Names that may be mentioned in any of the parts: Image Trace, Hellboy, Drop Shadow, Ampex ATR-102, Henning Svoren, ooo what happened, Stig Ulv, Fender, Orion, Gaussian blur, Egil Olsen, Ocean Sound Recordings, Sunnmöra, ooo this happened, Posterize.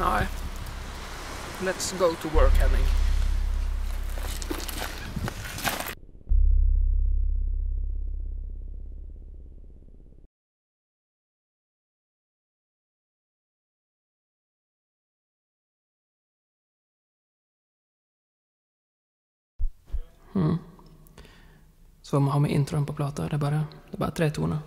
All right. Let's go to work, Henning. Som har med intron på plata, det är bara tre toner.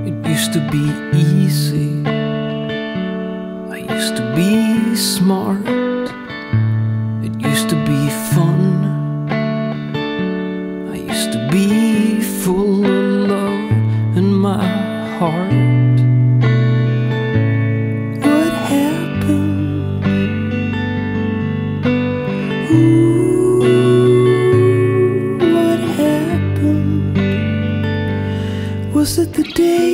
I used to be easy, I used to be smart, it used to be fun, I used to be full of love in my heart. What happened? Ooh, what happened? Was it the day?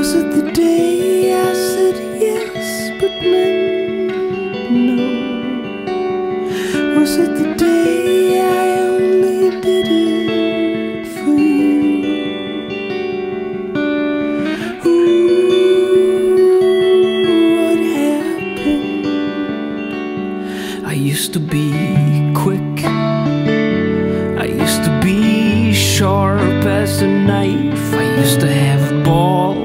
Was it the day I said yes but meant no? Was it the day I only did it for you? Ooh, what happened? I used to be quick, I used to be sharp as a knife, I used to have balls,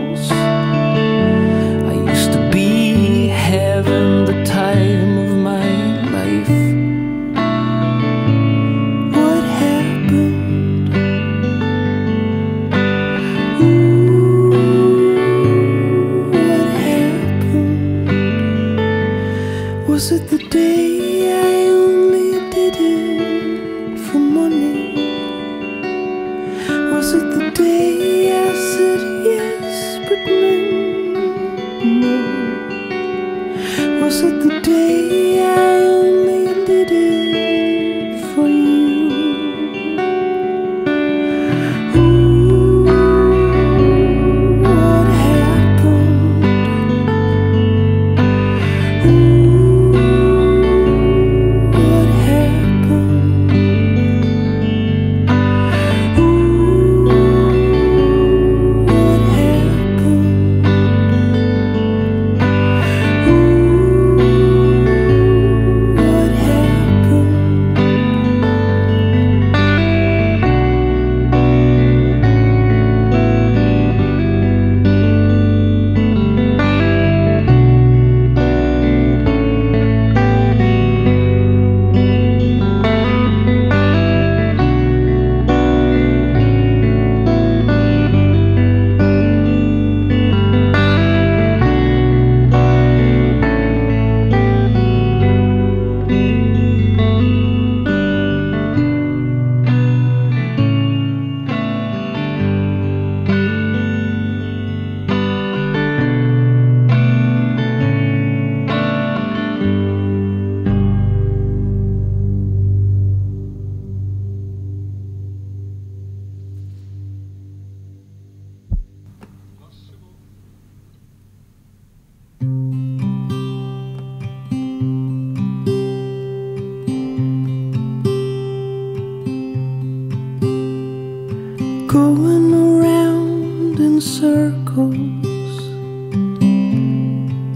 going around in circles.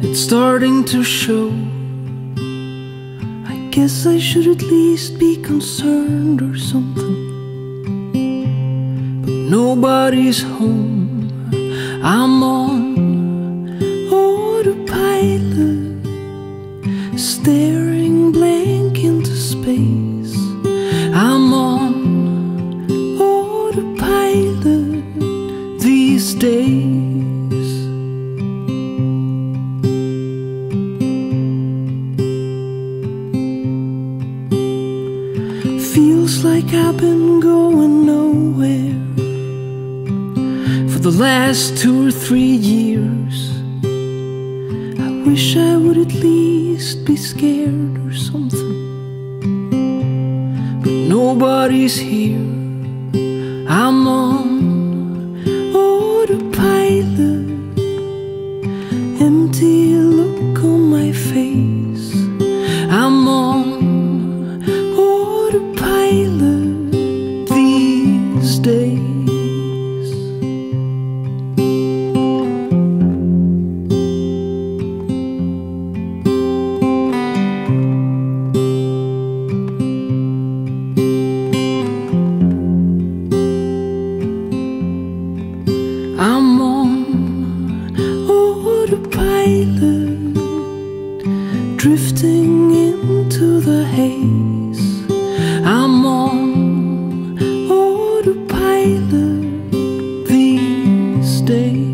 It's starting to show. I guess I should at least be concerned or something, but nobody's home. I'm on autopilot, staring blank into space. I'm on these days. Feels like I've been going nowhere. last 2 or 3 years. I wish I would at least be scared or something, but nobody's here. I'm on autopilot, empty look on my face. I'm on autopilot these days. Drifting into the haze, I'm on autopilot these days.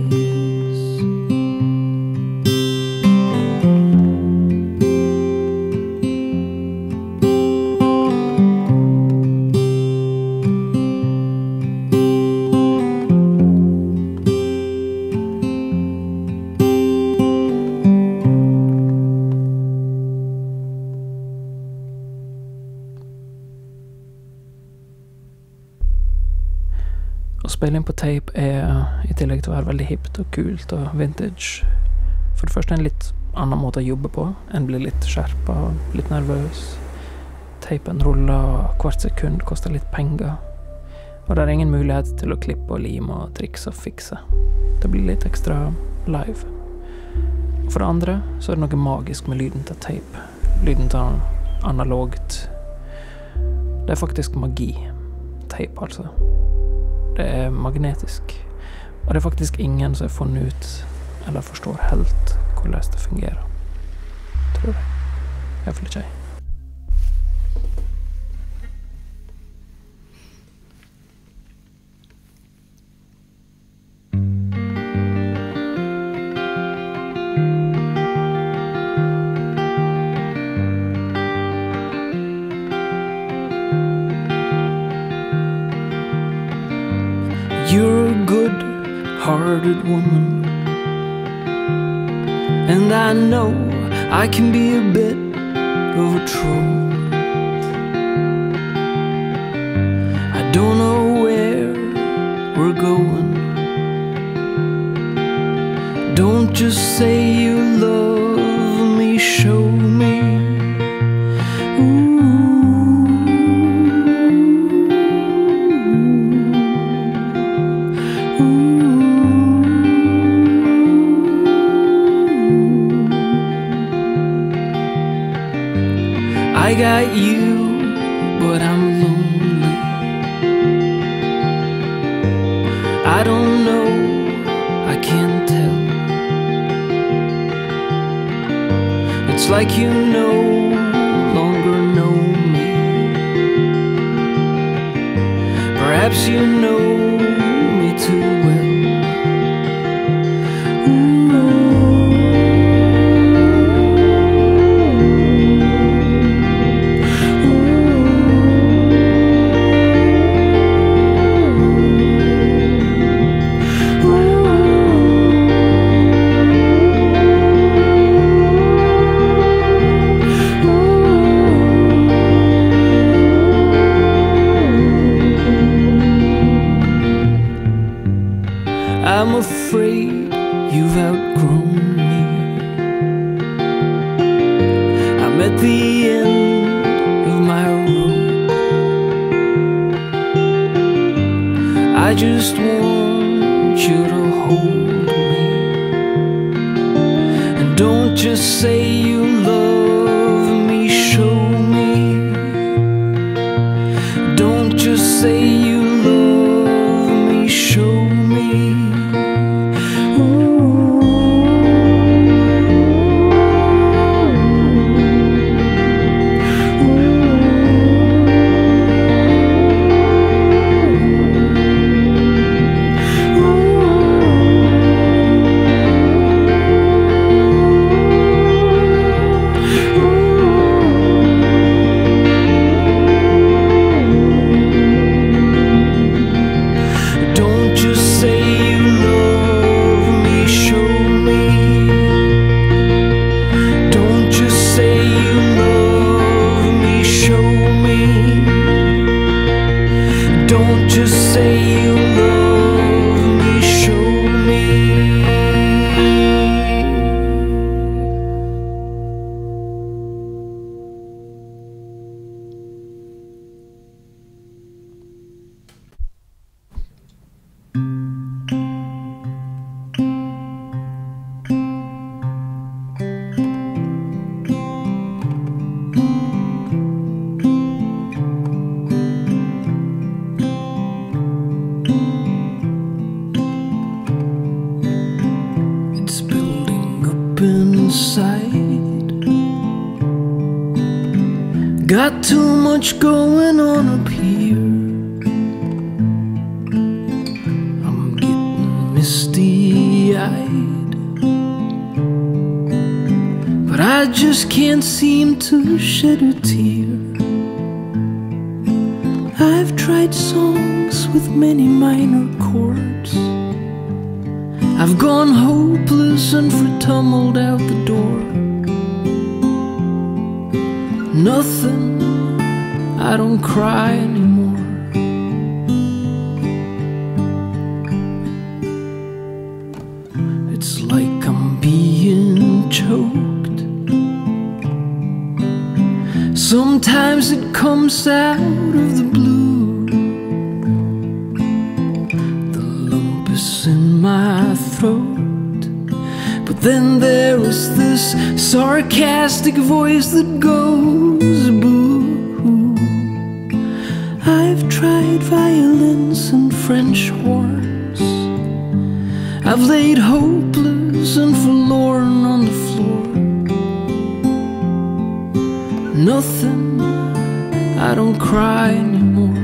Å spille inn på tape er, I tillegg til å være veldig hippt og kult og vintage, for det første en litt annen måte å jobbe på. En blir litt skjerpet og litt nervøs. Tapen ruller, og hvert sekund koster litt penger. Og det ingen mulighet til å klippe og lime og trikse og fikse. Det blir litt ekstra live. For det andre så det noe magisk med lyden til tape. Lyden til analogt. Det faktisk magi. Tape, altså. Det magnetisk, og det faktisk ingen som har funnet ut eller forstår helt hvordan det fungerer. Tror jeg. Jeg føler ikke jeg. You're a good-hearted woman, and I know I can be a bit of a troll. I don't know where we're going. Don't just say you love me, show me. I got you, but I'm lonely. I don't know, I can't tell. It's like you no longer know me. Perhaps you know me too well. I'm afraid you've outgrown me. I'm at the end of my rope. I just want you to hold me, and don't just say you love me, show me. Don't just say you love me, show me. Got too much going on up here. I'm getting misty-eyed, but I just can't seem to shed a tear. I've tried songs with many minor chords. I've gone hopeless and tumbled out the door. Nothing, I don't cry anymore. It's like I'm being choked. Sometimes it comes out of the blue. The lump is in my throat. But then there is this sarcastic voice that goes, "Boo! I've tried violins and French horns. I've laid hopeless and forlorn on the floor. Nothing, I don't cry anymore."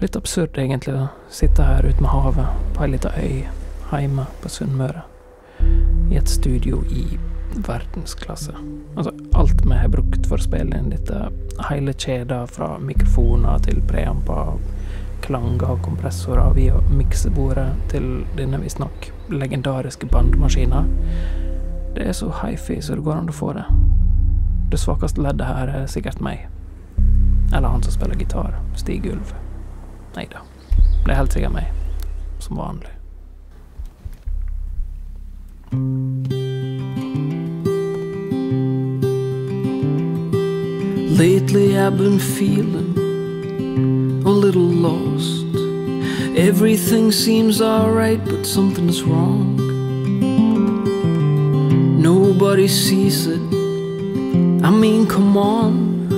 Lite absurd egentligen att sitta här ute med havet på en liten ö hemma på Sunnmöra i ett studio i världsklasse. Alltså allt med har brukt för spelen, lite hela kedja från mikrofoner till preampar, klanger och kompressorer via mixerbordet till det när vi snack legendariska bandmaskiner. Det är så hi-fi så det går att få det. Det svagaste leddet här är säkert mig. Eller han som spelar gitarr, Stig Ulv. Nej då, det är helt säkert mig. Som vanligt. Lately I've been feeling a little lost. Everything seems alright, but something's wrong. Nobody sees it. I mean, come on,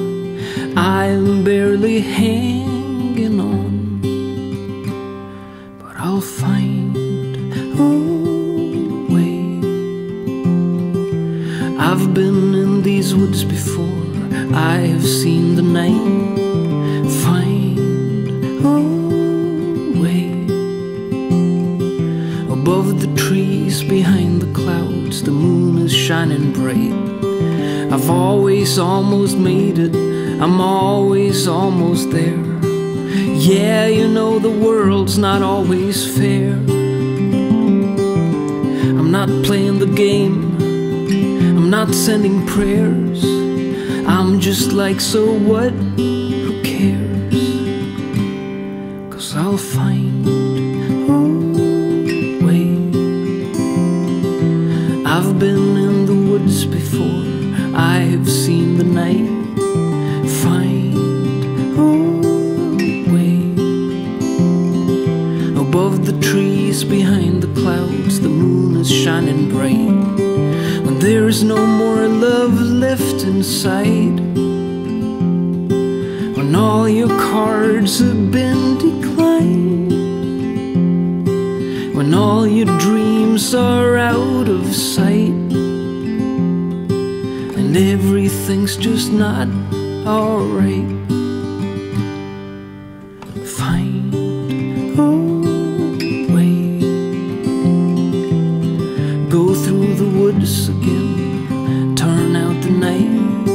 I'm barely hanging on, but I'll find a way. I've been in these woods before, I have seen the night. Find a way. Above the trees, behind the clouds, the moon is shining bright. I've always almost made it, I'm always almost there. Yeah, you know the world's not always fair. I'm not playing the game, I'm not sending prayers. I'm just like, so what, who cares? 'Cause I'll find a way. I've been in the woods before, I have seen the night. Find a way. Above the trees, behind the clouds, the moon is shining bright. When there is no more love left inside, when all your cards have been declined, when all your dreams are out of sight, and everything's just not alright. Find a way. Go through the woods again, turn out the night.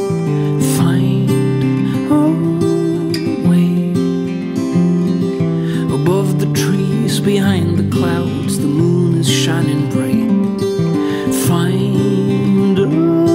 Find a way. Above the trees, behind the clouds, the moon is shining bright. Find a way.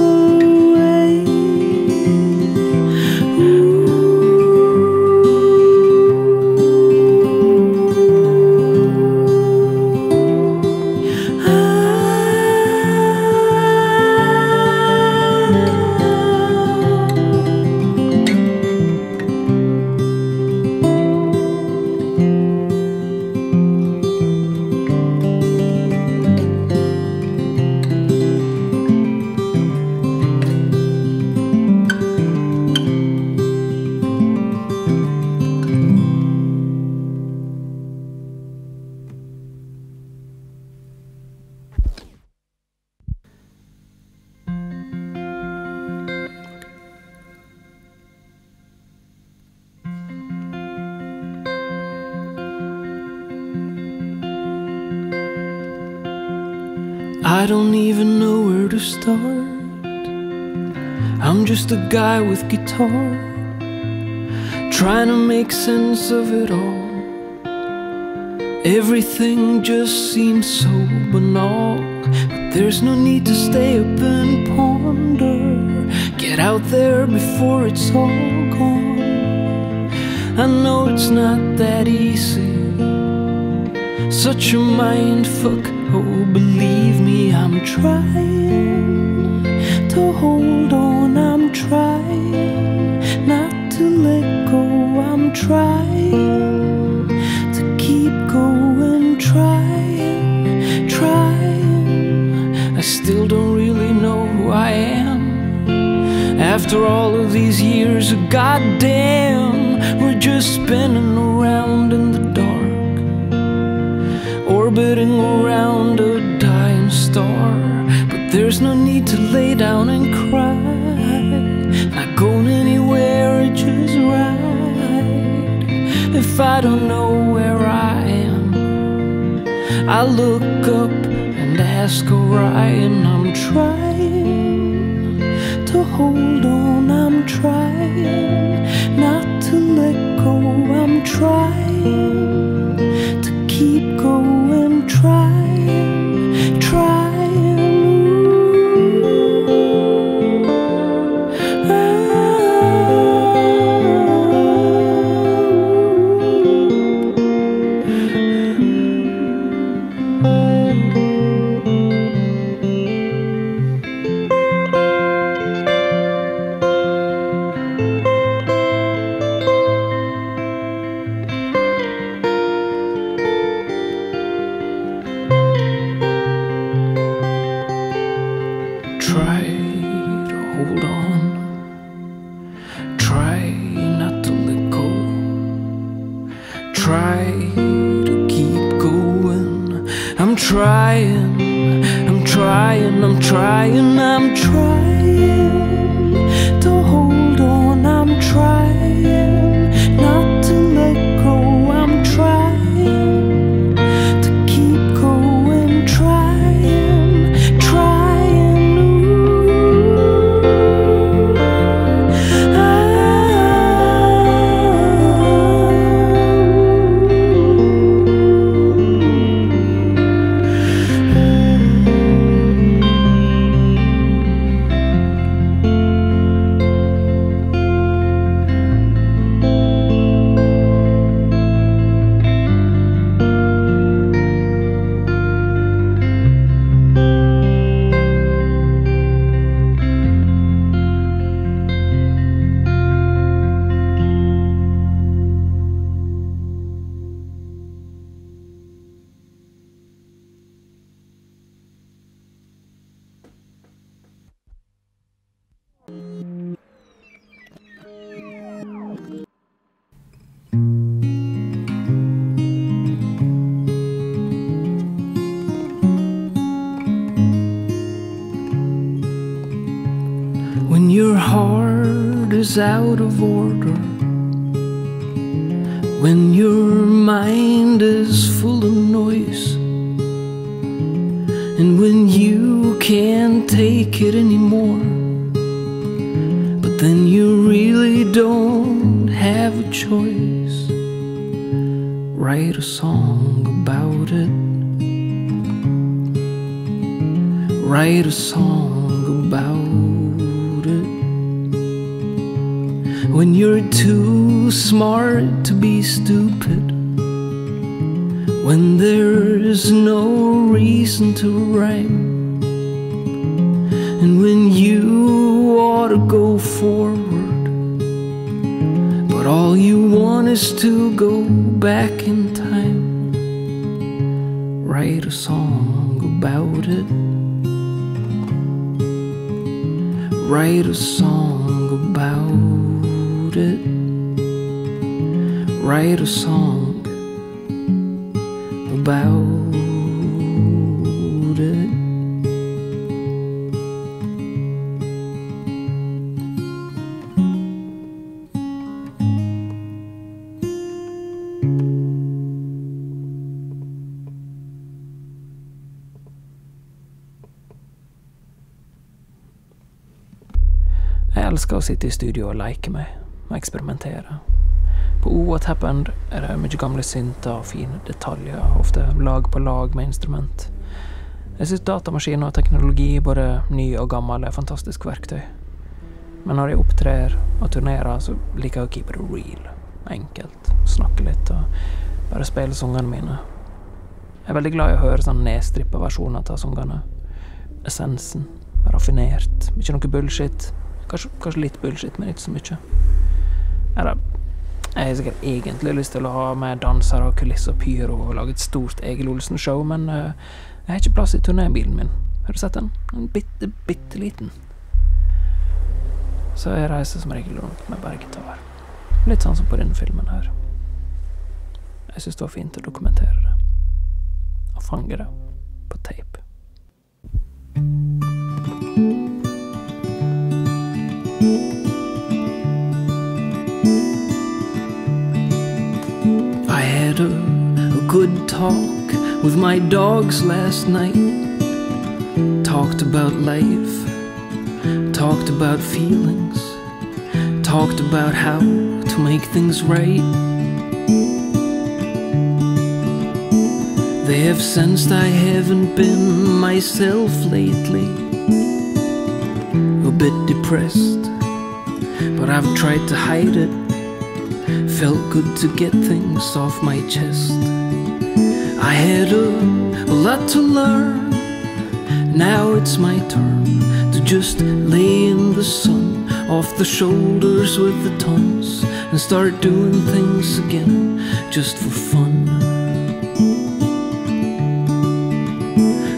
I don't even know where to start. I'm just a guy with guitar, trying to make sense of it all. Everything just seems so banal, but there's no need to stay up and ponder. Get out there before it's all gone. I know it's not that easy, such a mindfuck. Oh, believe me, I'm trying to hold on, I'm trying not to let go, I'm trying to keep going, trying, trying. I still don't really know who I am. After all of these years, goddamn, we're just spinning around in the dark, orbiting around a dying star. But there's no need to lay down and cry, not going anywhere, it's just right. If if I don't know where I am. I look up and ask Orion. I'm trying to hold on, I'm trying not to let go, I'm trying to keep going, trying, trying. Out of order, when your mind is full of noise, and when you can't take it anymore, but then you really don't have a choice. Write a song about it. Write a song about it. When you're too smart to be stupid, when there's no reason to rhyme, and when you ought to go forward, but all you want is to go back in time. Write a song about it. Write a song about it. It. Write a song about it. Jag älskar att sitta I studio och like mig. Experimentera. På ooo what happened är det mycket gamla syntar och fina detaljer, ofta lag på lag med instrument. Jag syns datamaskiner och teknologi, både ny och gammal, är fantastisk verktyg. Men när jag uppträder och turnerar så liker jag att keep it real. Enkelt. Snacka lite och bara spela sångarna mina. Jag är väldigt glad att höra sådana nedstrippade versioner av sångarna. Essensen, raffinerat, inte något bullshit. Kanske lite bullshit, men inte så mycket. Eller, jeg har sikkert egentlig lyst til å ha med dansere og kulisser og pyro og lage et stort Egil Olsen-show, men jeg har ikke plass I turnébilen min. Har du sett den? Den bitte liten. Så jeg reiser som regel rundt med bare gitar. Litt sånn som på denne filmen her. Jeg synes det var fint å dokumentere det. Og fange det på tape. Thank you. good talk with my dogs last night. Talked about life, talked about feelings, talked about how to make things right. They have sensed I haven't been myself lately. A bit depressed, but I've tried to hide it. Felt good to get things off my chest. I had a lot to learn. Now it's my turn to just lay in the sun, off the shoulders with the tons, and start doing things again, just for fun.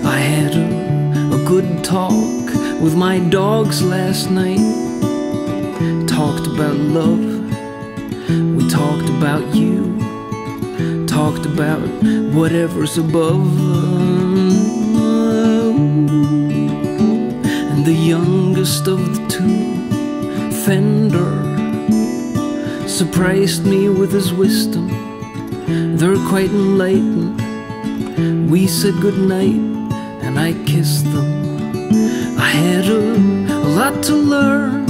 I had a good talk with my dogs last night. Talked about love, we talked about you, talked about whatever's above, and the youngest of the two, Fender, surprised me with his wisdom. They're quite enlightened. We said goodnight and I kissed them. I had a lot to learn.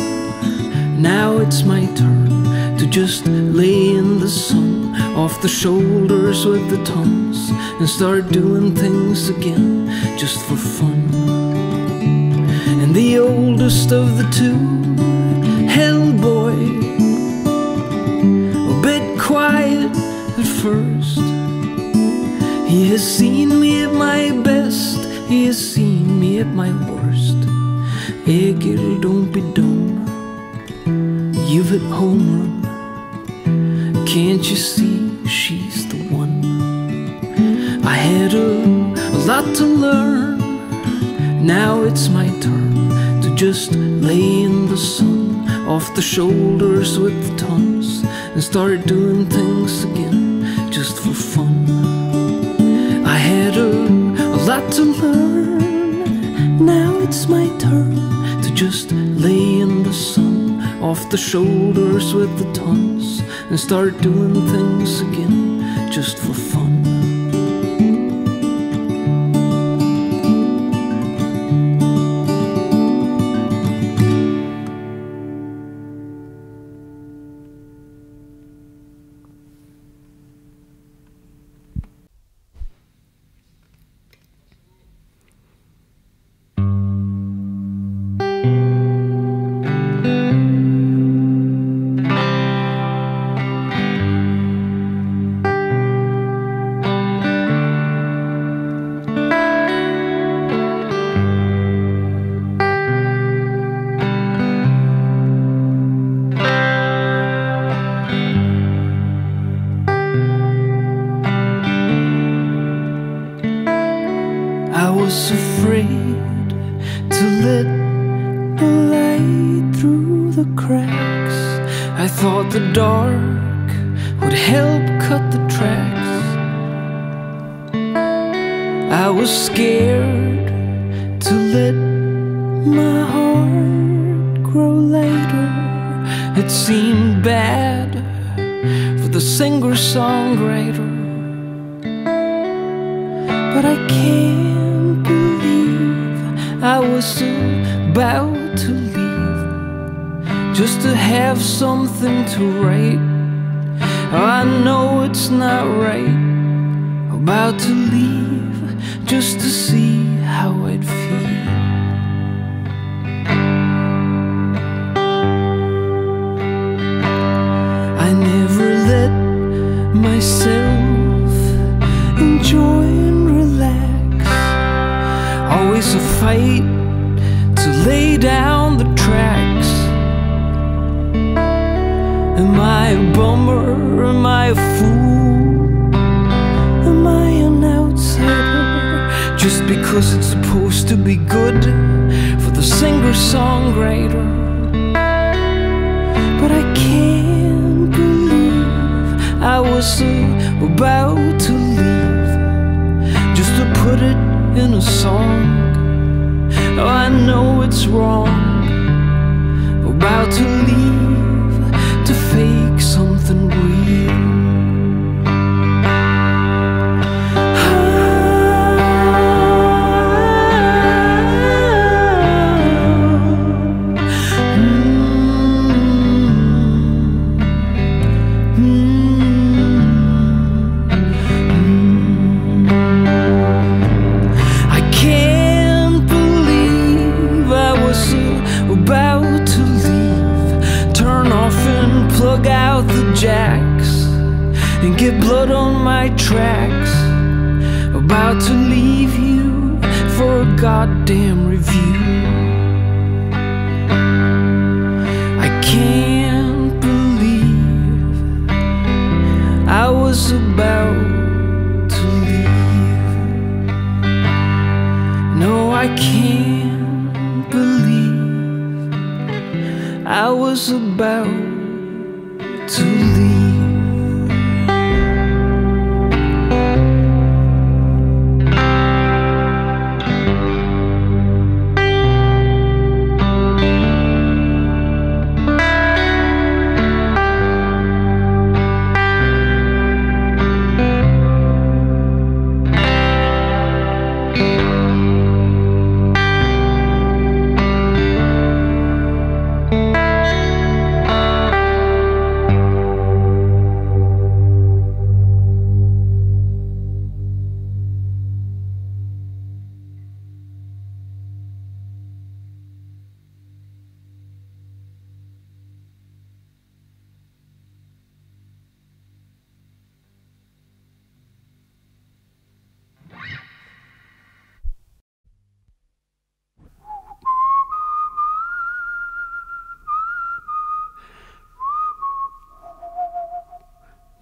Now it's my turn to just lay in the sun, off the shoulders with the tons, and start doing things again, just for fun. And the oldest of the two, Hellboy, a bit quiet at first. He has seen me at my best, he has seen me at my worst. Egil, don't be dumb, you've hit home run. Can't you see she's the one? I had a lot to learn. Now it's my turn to just lay in the sun, off the shoulders with the tons, and start doing things again, just for fun. I had a lot to learn. Now it's my turn to just lay in the sun, off the shoulders with the tons, and start doing things again, just for fun. plug out the jacks and get blood on my tracks. About to leave you for a goddamn review. I can't believe I was about to leave. No, I can't believe I was about to leave.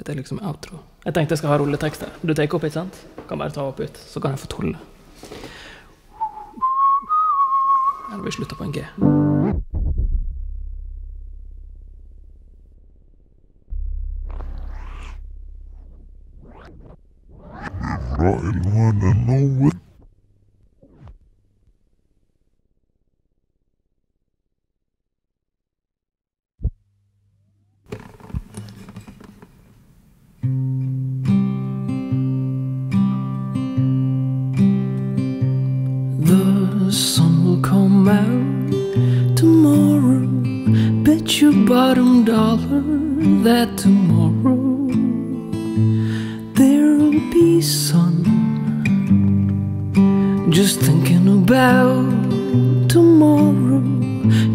Det er liksom outro. Jeg tenkte jeg skal ha rulletekster. Du tar opp, ikke sant? Kan bare ta opp ut, så kan jeg få tolle. Eller vi slutter på en G. I wanna know what bottom dollar that tomorrow there'll be sun. Just thinking about tomorrow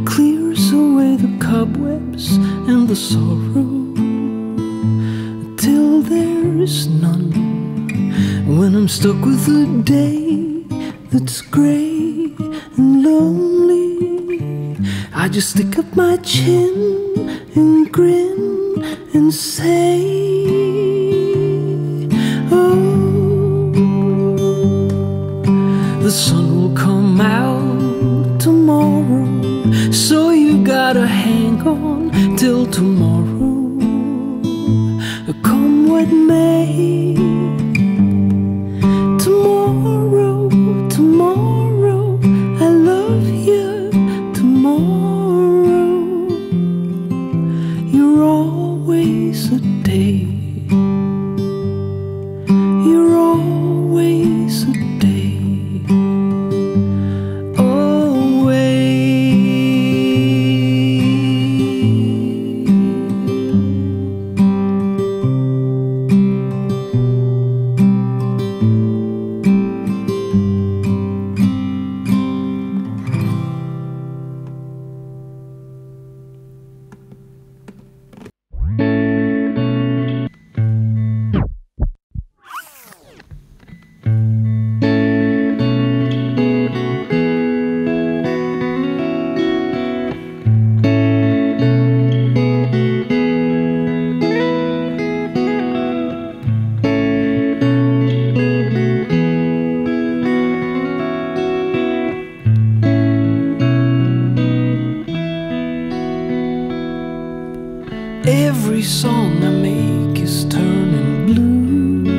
clears away the cobwebs and the sorrow till there is none. When I'm stuck with a day that's grey and lonely, I just stick up my chin and grin and say, oh, the sun will come out tomorrow, so you gotta hang on till tomorrow, come what may. Tomorrow, tomorrow, I love you tomorrow. Every song I make is turning blue.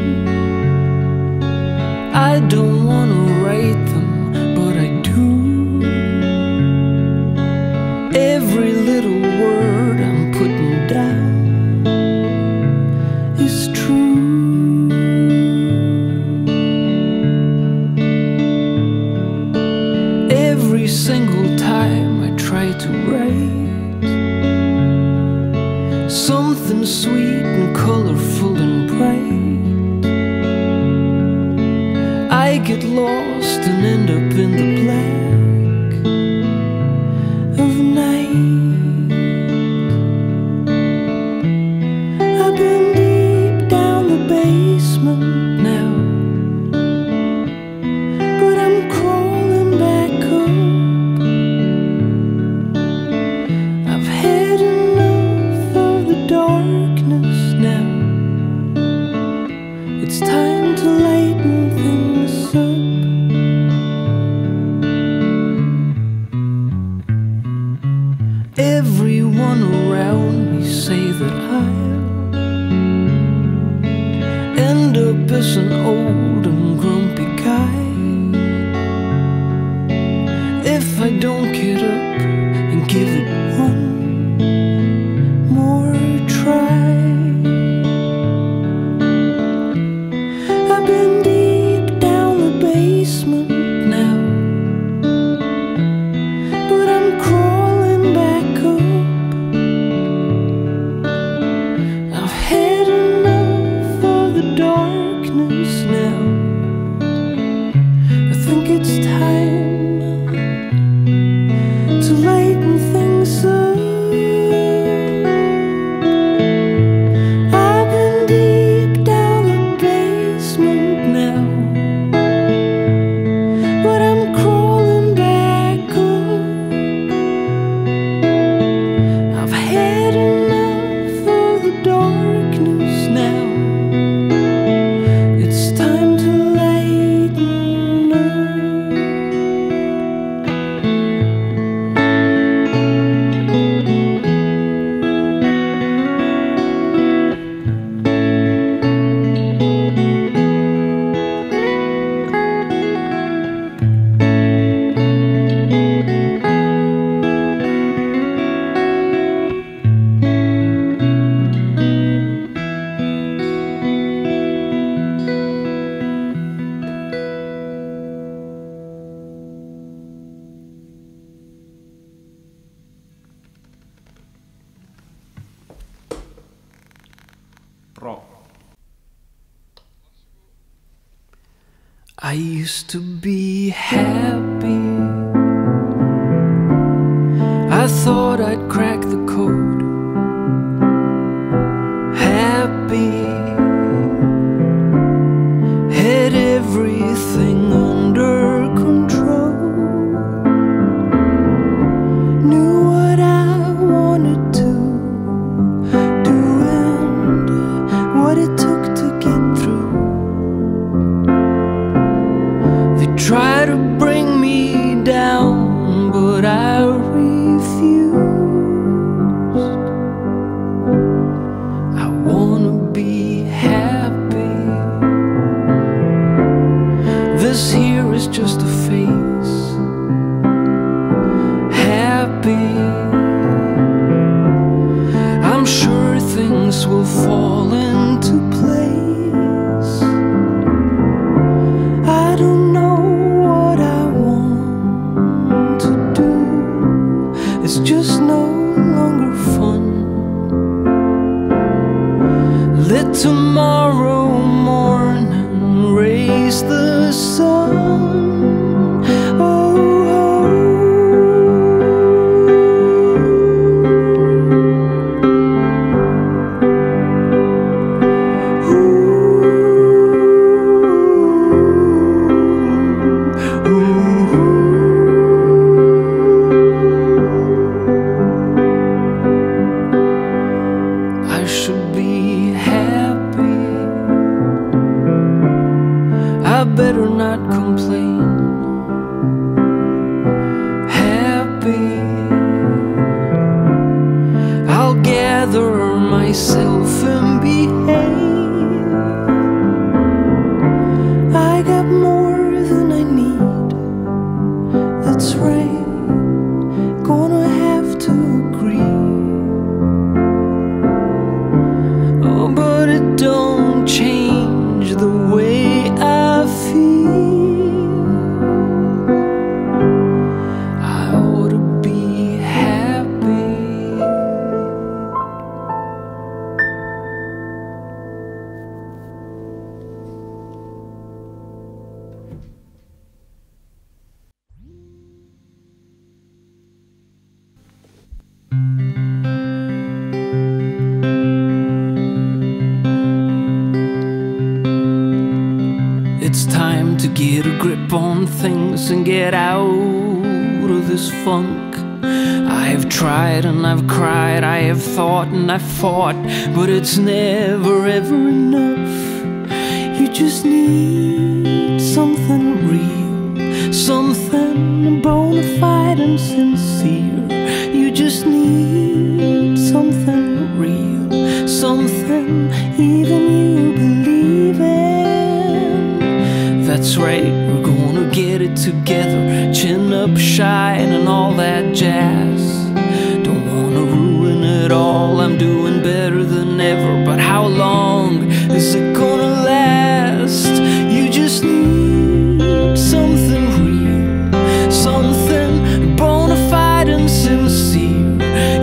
I don't want to write them, but I do. Every little word I'm putting down is true. Every single time I try to write something sweet and colorful and bright, I get lost and end up in the black of night. the aisle, end up as an old and grumpy guy if I don't get up and give it one more try. I've been deep down the basement now, but I'm crawling back up. I've had enough of the darkness now. I think it's time to lighten things up. I used to be happy, I thought I'd crack the code. Happy, had everything under control, knew what I wanted to do and what it took to get through. Try to bring me down, but I refused. I wanna be happy. This here is just a phase. Happy, I'm sure things will fall into place. I don't know just no longer fun. Let tomorrow morning raise the sun. Myself and behave. I got more than I need, that's right, gonna have to agree. Oh, but it don't change the way I feel. It's time to get a grip on things and get out of this funk. I've tried and I've cried, I have thought and I've fought, but it's never ever enough. You just need something real, something bona fide and sincere. You just need something real. him, even you believe it. That's right, we're gonna get it together, chin up, shine, and all that jazz. Don't wanna ruin it all, I'm doing better than ever, but how long is it gonna last? You just need something real, something bona fide and sincere.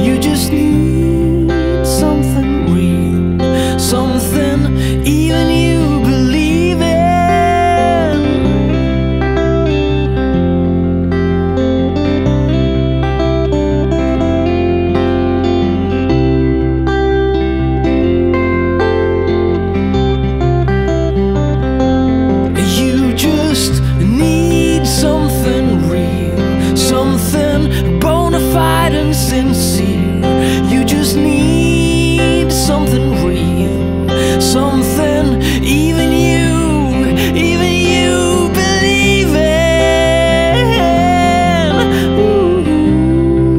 You just need something real, something even you believe in. You just need something real, something bona fide and sincere. You just need something real, something even you believe in. Ooh, ooh,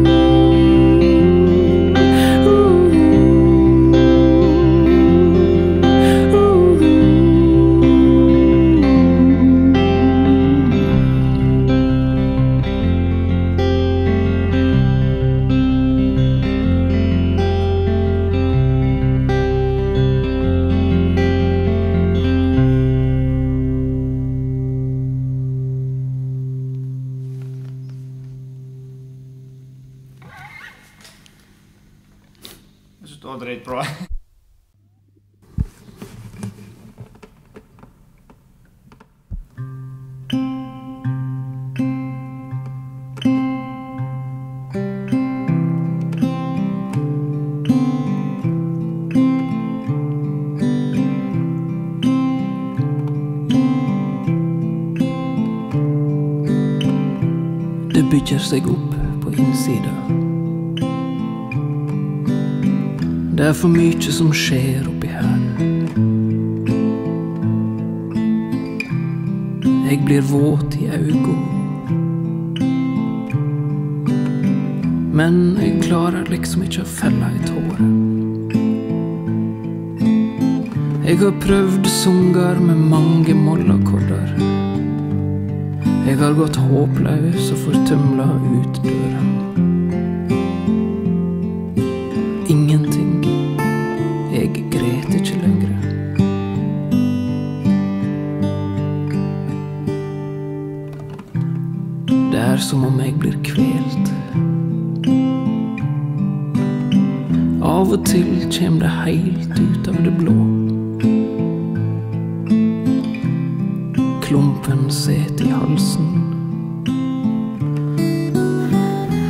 Det bygger sig upp på insidan. Det är för mycket som sker uppe här. Jag blir våt I ögon. Men jag klarar liksom inte att fälla ett hår. Jag har prövd sånger med många mollakoddar. Jeg har gått håpløs og fortømla ut døren. Ingenting. Jeg gret ikke lenger. Det som om jeg blir kvelt. Av og til kommer det helt ut av det blå. Klumpen set I halsen.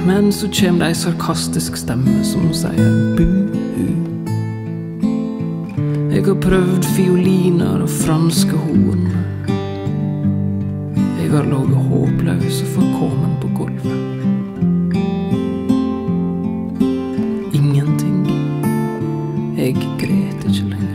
Men så kommer det en sarkastisk stemme som sier bu-hu. Jeg har prøvd fioliner og franske horn. Jeg har laget håpløs og forkommen på gulvet. Ingenting. Jeg gret ikke lenger.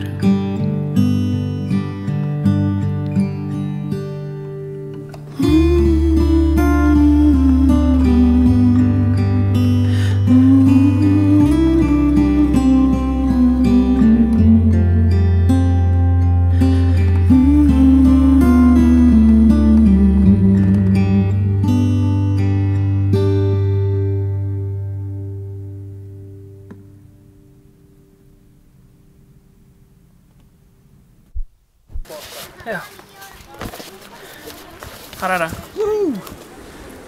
Her det.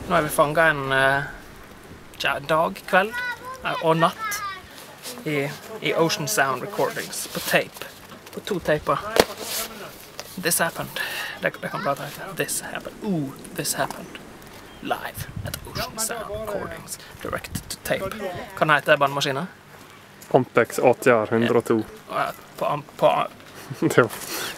Nå har vi fanget en dag, kveld og natt I Ocean Sound Recordings på tape. På to taper. This happened. Det kan bra ta etter. This happened. Ooh, this happened. Live at Ocean Sound Recordings. Direct to tape. Hva heter bandmaskinen? Ampex ATR-102. På Ampex.